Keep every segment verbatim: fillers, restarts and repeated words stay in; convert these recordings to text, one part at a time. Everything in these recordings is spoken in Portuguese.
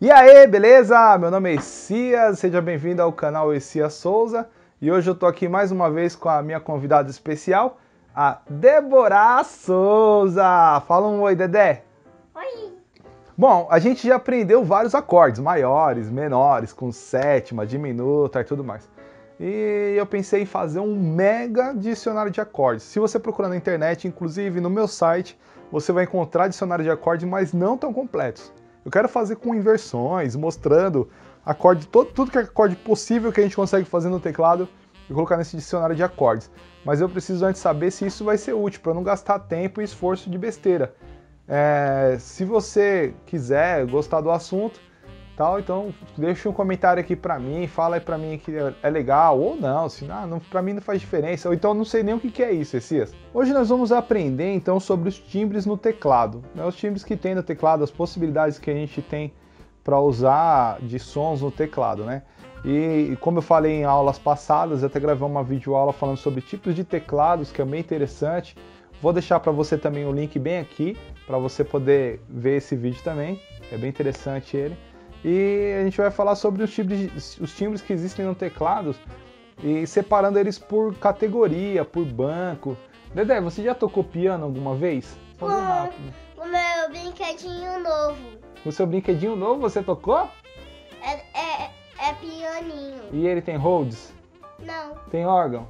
E aí, beleza? Meu nome é Essias, seja bem-vindo ao canal Essias Souza. E hoje eu tô aqui mais uma vez com a minha convidada especial, a Débora Souza. Fala um oi, Dedé. Oi. Bom, a gente já aprendeu vários acordes, maiores, menores, com sétima, diminuta e tudo mais. E eu pensei em fazer um mega dicionário de acordes. Se você procurar na internet, inclusive no meu site, você vai encontrar dicionário de acordes, mas não tão completos. Eu quero fazer com inversões, mostrando acorde, todo, tudo que é acorde possível que a gente consegue fazer no teclado e colocar nesse dicionário de acordes. Mas eu preciso antes saber se isso vai ser útil, para não gastar tempo e esforço de besteira. É, se você quiser, gostar do assunto, tal, então deixa um comentário aqui para mim, fala aí para mim que é legal ou não, se não, não para mim não faz diferença, ou então não sei nem o que é isso, Essias. Hoje nós vamos aprender então sobre os timbres no teclado, né? Os timbres que tem no teclado, as possibilidades que a gente tem para usar de sons no teclado, né? E como eu falei em aulas passadas, eu até gravei uma videoaula falando sobre tipos de teclados, que é bem interessante. Vou deixar para você também o link bem aqui, para você poder ver esse vídeo também, é bem interessante ele. E a gente vai falar sobre os timbres, os timbres que existem no teclado e separando eles por categoria, por banco. Dedé, você já tocou piano alguma vez? Com o meu brinquedinho novo. O seu brinquedinho novo você tocou? É, é, é pianinho. E ele tem holds? Não. Tem órgão?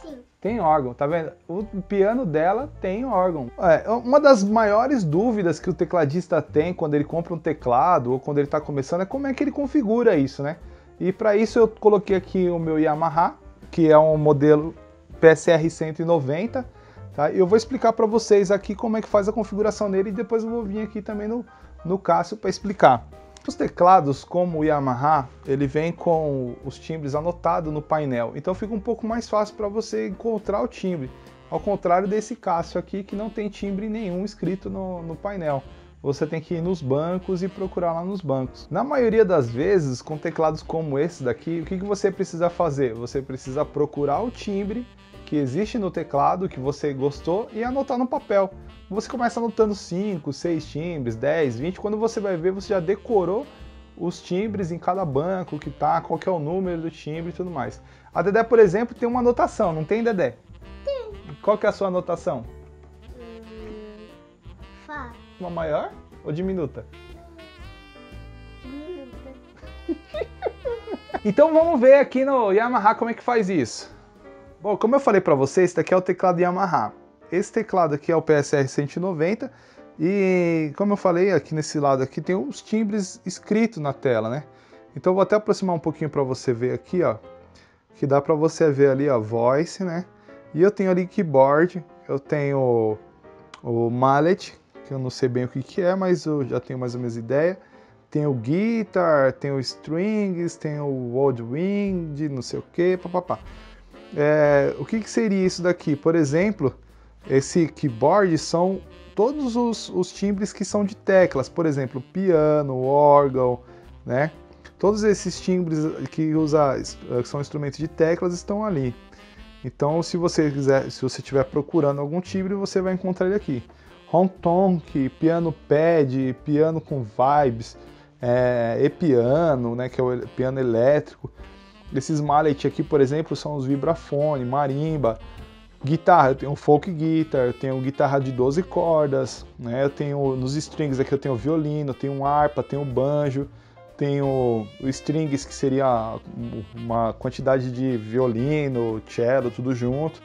Sim. Tem órgão, tá vendo? O piano dela tem órgão. É, uma das maiores dúvidas que o tecladista tem quando ele compra um teclado ou quando ele está começando é como é que ele configura isso, né? E para isso eu coloquei aqui o meu Yamaha, que é um modelo P S R cento e noventa, tá? E eu vou explicar para vocês aqui como é que faz a configuração dele e depois eu vou vir aqui também no, no Casio para explicar. Os teclados, como o Yamaha, ele vem com os timbres anotados no painel, então fica um pouco mais fácil para você encontrar o timbre, ao contrário desse Casio aqui que não tem timbre nenhum escrito no, no painel. Você tem que ir nos bancos e procurar lá nos bancos. Na maioria das vezes, com teclados como esse daqui, o que, que você precisa fazer? Você precisa procurar o timbre que existe no teclado, que você gostou, e anotar no papel. Você começa anotando cinco, seis timbres, dez, vinte, quando você vai ver, você já decorou os timbres em cada banco que tá, qual que é o número do timbre e tudo mais. A Dedé, por exemplo, tem uma anotação, não tem, Dedé? Tem. Qual que é a sua anotação? Hum, Fá. Uma maior ou diminuta? Diminuta. Então vamos ver aqui no Yamaha como é que faz isso. Bom, como eu falei para vocês, esse daqui é o teclado Yamaha. Esse teclado aqui é o P S R cento e noventa e, como eu falei, aqui nesse lado aqui tem os timbres escritos na tela, né? Então eu vou até aproximar um pouquinho para você ver aqui, ó, que dá para você ver ali, ó, voice, né? E eu tenho ali keyboard, eu tenho o, o mallet, que eu não sei bem o que que é, mas eu já tenho mais ou menos ideia. Tem o guitar, tem o strings, tem o woodwind, não sei o que, papapá. É, o que que seria isso daqui? Por exemplo, esse keyboard são todos os, os timbres que são de teclas, por exemplo, piano, órgão, né? Todos esses timbres que, usa, que são instrumentos de teclas estão ali. Então, se você quiser, se você estiver procurando algum timbre, você vai encontrar ele aqui. Home Tonk, piano pad, piano com vibes, é, e-piano, né? Que é o piano elétrico. Esses mallet aqui, por exemplo, são os vibrafone, marimba. Guitarra, eu tenho folk guitar, eu tenho guitarra de doze cordas, né? Eu tenho nos strings aqui, eu tenho violino, eu tenho harpa, tenho banjo, tenho strings, que seria uma quantidade de violino, cello, tudo junto.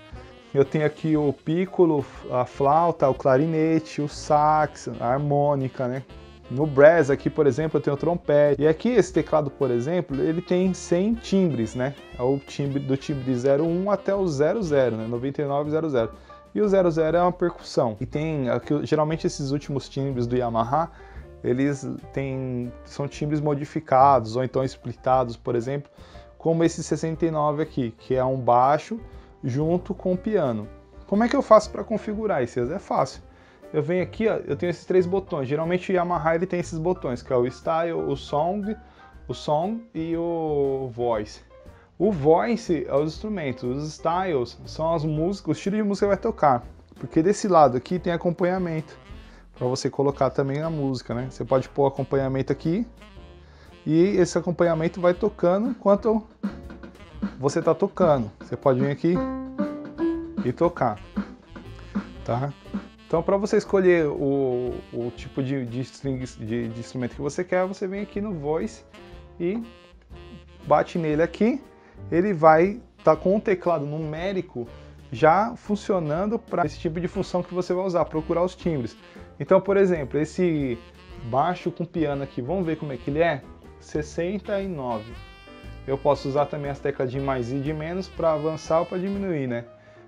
Eu tenho aqui o piccolo, a flauta, o clarinete, o sax, a harmônica, né? No brass aqui, por exemplo, eu tenho o trompete. E aqui esse teclado, por exemplo, ele tem cem timbres, né? É o timbre do timbre de zero um até o zero zero, né? noventa e nove, zero zero. E o zero zero é uma percussão. E tem aqui, geralmente esses últimos timbres do Yamaha, eles têm são timbres modificados ou então splitados, por exemplo, como esse sessenta e nove aqui, que é um baixo junto com o piano. Como é que eu faço para configurar isso? É fácil. Eu venho aqui, ó, eu tenho esses três botões. Geralmente o Yamaha ele tem esses botões, que é o Style, o Song, o Song e o Voice. O Voice é os instrumentos, os Styles são as músicas, o estilo de música que vai tocar. Porque desse lado aqui tem acompanhamento, para você colocar também a música, né? Você pode pôr acompanhamento aqui, e esse acompanhamento vai tocando enquanto você está tocando. Você pode vir aqui e tocar, tá? Então, para você escolher o, o tipo de, de, strings, de, de instrumento que você quer, você vem aqui no Voice e bate nele aqui. Ele vai estar tá com o teclado numérico já funcionando para esse tipo de função que você vai usar, procurar os timbres. Então, por exemplo, esse baixo com piano aqui, vamos ver como é que ele é? sessenta e nove. Eu posso usar também as teclas de mais e de menos para avançar ou para diminuir, né?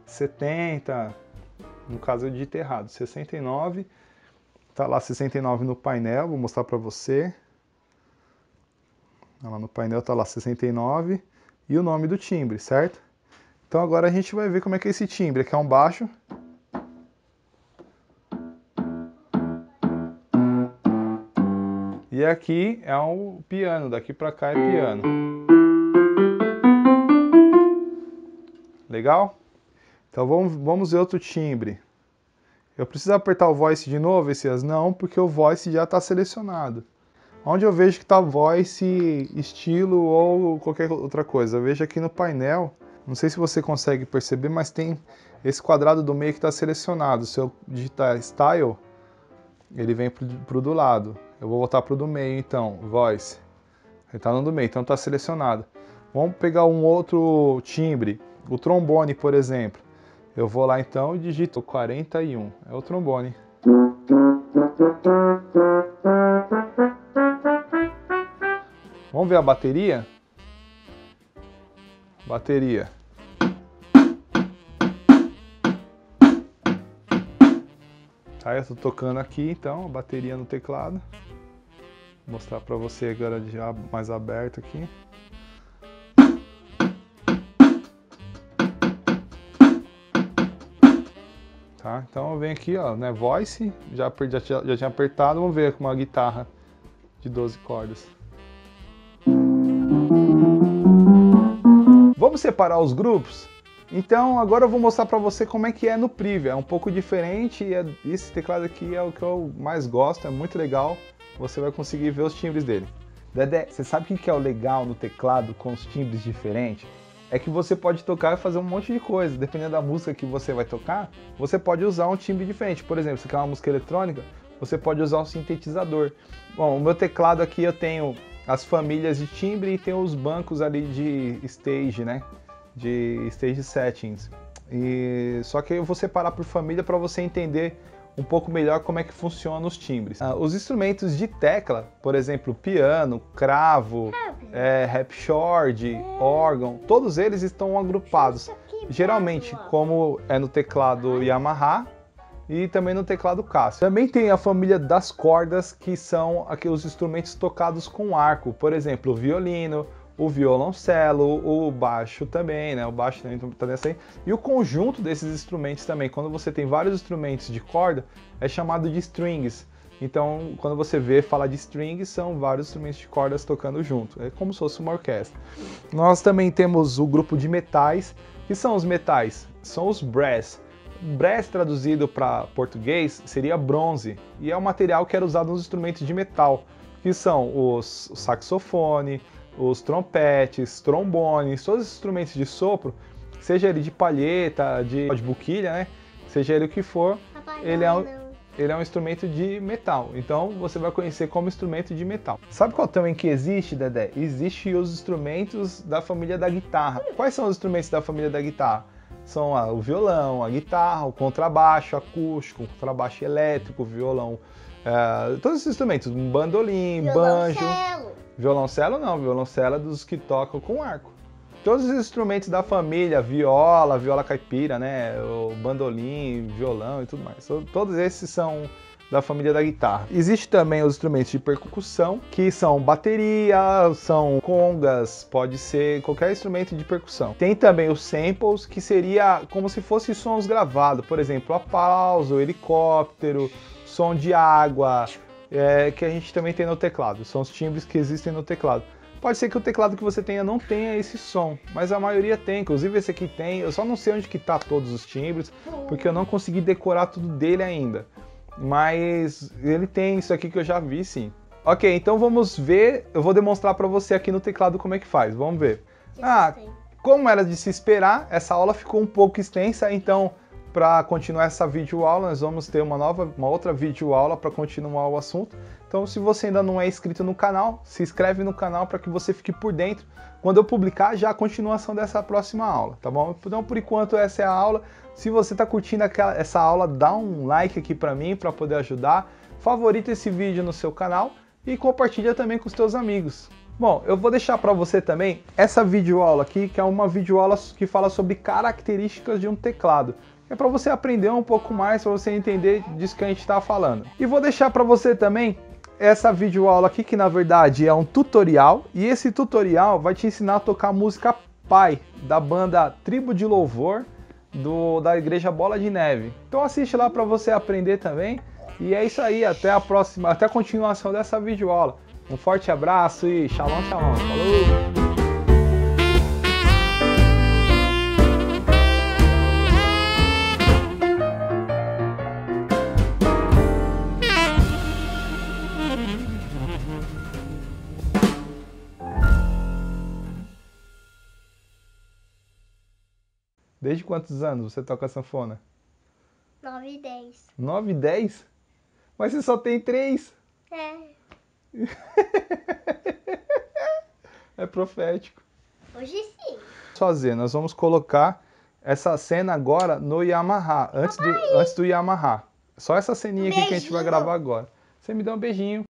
setenta, no caso eu digitei errado, sessenta e nove, tá lá sessenta e nove no painel, vou mostrar para você. Lá no painel tá lá sessenta e nove e o nome do timbre, certo? Então agora a gente vai ver como é que é esse timbre. Aqui é um baixo. E aqui é um piano, daqui pra cá é piano. Legal? Então vamos, vamos ver outro timbre. Eu preciso apertar o Voice de novo, Essias? Não, porque o Voice já está selecionado. Onde eu vejo que tá Voice, estilo ou qualquer outra coisa? Eu vejo aqui no painel. Não sei se você consegue perceber, mas tem esse quadrado do meio que está selecionado. Se eu digitar Style, ele vem para o do lado. Eu vou voltar para o do meio, então, Voice. Ele está no do meio, então está selecionado. Vamos pegar um outro timbre, o trombone, por exemplo. Eu vou lá, então, e digito quarenta e um. É o trombone. Vamos ver a bateria? Bateria. Tá, eu tô tocando aqui então, a bateria no teclado. Vou mostrar pra você agora já mais aberto aqui. Tá, então eu venho aqui, ó, né, Voice, já, já, já tinha apertado, vamos ver com uma guitarra de doze cordas. Vamos separar os grupos? Então agora eu vou mostrar pra você como é que é no Privia, é um pouco diferente e é, esse teclado aqui é o que eu mais gosto, é muito legal, você vai conseguir ver os timbres dele. Dedé, você sabe o que é o legal no teclado com os timbres diferentes? É que você pode tocar e fazer um monte de coisa, dependendo da música que você vai tocar, você pode usar um timbre diferente. Por exemplo, se você quer uma música eletrônica, você pode usar um sintetizador. Bom, o meu teclado aqui eu tenho as famílias de timbre e tem os bancos ali de stage, né? De stage settings. E só que eu vou separar por família para você entender um pouco melhor como é que funcionam os timbres. Ah, os instrumentos de tecla, por exemplo, piano, cravo, é, rap-chord, órgão, todos eles estão agrupados, geralmente como é no teclado Yamaha e também no teclado Casio. Também tem a família das cordas, que são aqueles instrumentos tocados com arco, por exemplo, o violino, o violoncelo, o baixo também, né? O baixo também tá nessa aí. E o conjunto desses instrumentos também, quando você tem vários instrumentos de corda, é chamado de strings. Então, quando você vê falar de strings, são vários instrumentos de cordas tocando junto. É como se fosse uma orquestra. Nós também temos o grupo de metais. Que são os metais? São os brass. Brass traduzido para português seria bronze, e é o material que era usado nos instrumentos de metal, que são os, o saxofone, os trompetes, trombones, todos os instrumentos de sopro, seja ele de palheta, de, de boquilha, né? Seja ele o que for, ele é, um, ele é um instrumento de metal, então você vai conhecer como instrumento de metal. Sabe qual também que existe, Dedé? Existem os instrumentos da família da guitarra. Quais são os instrumentos da família da guitarra? São o violão, a guitarra, o contrabaixo acústico, o contrabaixo elétrico, o violão, é, todos os instrumentos, bandolim, banjo, violoncelo não, violoncelo é dos que tocam com arco. Todos os instrumentos da família, viola, viola caipira, né, o bandolim, violão e tudo mais, todos esses são da família da guitarra. Existem também os instrumentos de percussão, que são bateria, são congas, pode ser qualquer instrumento de percussão. Tem também os samples, que seria como se fossem sons gravados, por exemplo, a pausa, o helicóptero, som de água, é, que a gente também tem no teclado, são os timbres que existem no teclado. Pode ser que o teclado que você tenha não tenha esse som, mas a maioria tem, inclusive esse aqui tem, eu só não sei onde que tá todos os timbres, porque eu não consegui decorar tudo dele ainda. Mas ele tem isso aqui que eu já vi, sim. Ok, então vamos ver, eu vou demonstrar para você aqui no teclado como é que faz, vamos ver. Ah, como era de se esperar, essa aula ficou um pouco extensa, então para continuar essa videoaula, nós vamos ter uma nova, uma outra videoaula para continuar o assunto. Então se você ainda não é inscrito no canal, se inscreve no canal para que você fique por dentro, quando eu publicar já a continuação dessa próxima aula, tá bom? Então por enquanto essa é a aula, se você está curtindo aquela, essa aula, dá um like aqui para mim para poder ajudar, favorita esse vídeo no seu canal e compartilha também com os teus amigos. Bom, eu vou deixar para você também essa videoaula aqui, que é uma videoaula que fala sobre características de um teclado. É para você aprender um pouco mais, para você entender disso que a gente está falando. E vou deixar para você também essa videoaula aqui, que na verdade é um tutorial. E esse tutorial vai te ensinar a tocar a música Pai, da banda Tribo de Louvor, do, da Igreja Bola de Neve. Então assiste lá para você aprender também. E é isso aí, até a próxima, até a continuação dessa videoaula. Um forte abraço e shalom, shalom. Falou! Desde quantos anos você toca sanfona? nove e dez. nove e dez? Mas você só tem três? É. É profético. Hoje sim. Sozinha, nós vamos colocar essa cena agora no Yamaha. Antes do, antes do Yamaha. Só essa ceninha um aqui beijinho. Que a gente vai gravar agora. Você me dá um beijinho.